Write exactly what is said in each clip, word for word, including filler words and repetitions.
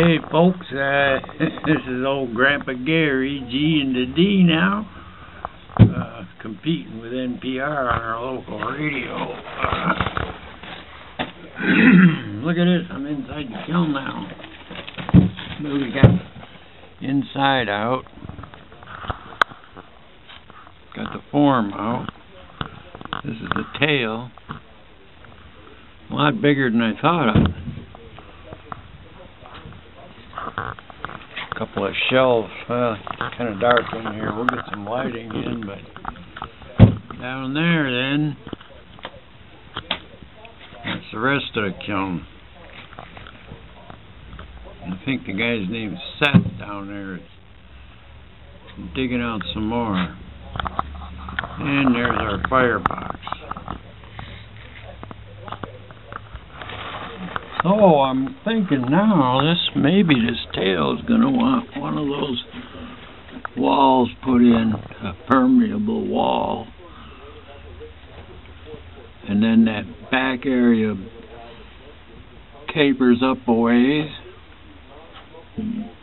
Hey folks, uh, this is old Grandpa Gary G and the D now, uh, competing with N P R on our local radio. Uh, look at this, I'm inside the kiln now. Movie got inside out. Got the form out. This is the tail. A lot bigger than I thought of. Couple of shelves. Well, it's kind of dark in here. We'll get some lighting in, but down there then, that's the rest of the kiln. I think the guy's name is Seth down there. Is digging out some more. And there's our firebox. So I'm thinking now, this maybe this tail is going to want one of those walls put in, a permeable wall. And then that back area tapers up a ways.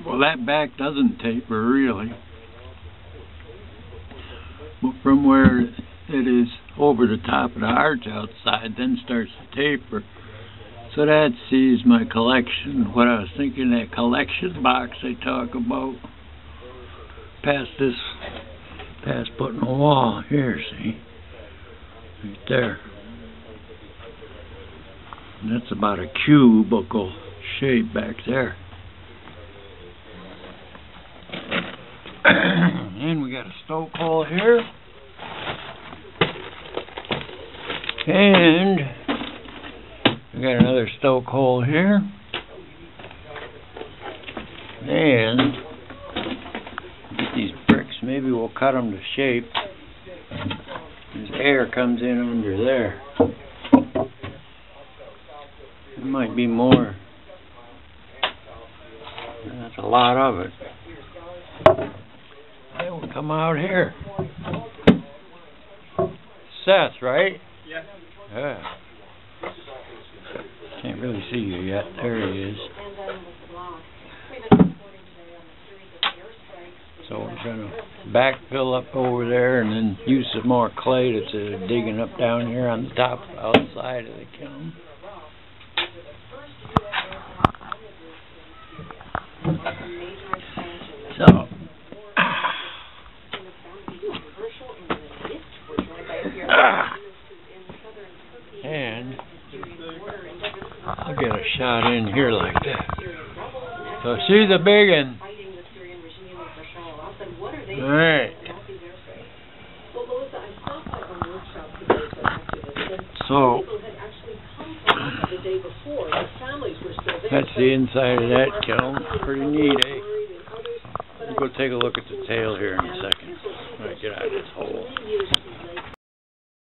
Well, that back doesn't taper really. But from where it is over the top of the arch outside, then starts to taper. So that sees my collection, what I was thinking, that collection box they talk about, past this, past putting a wall here, see, right there. And that's about a cubical shape back there. And we got a stoke hole here. And we got another stoke hole here, and get these bricks, maybe we'll cut them to shape. This air comes in under there. There might be more. That's a lot of it. They will come out here. Seth, right? Yeah. Yeah. Can't really see you yet. There he is. So we're going to backfill up over there and then use some more clay that's uh, digging up down here on the top outside of the kiln. So. I'll get a shot in here like that. So she's a big one. Alright. So, that's the inside of that kiln. Pretty neat, eh? We'll go take a look at the tail here in a second. Alright, get out of this hole.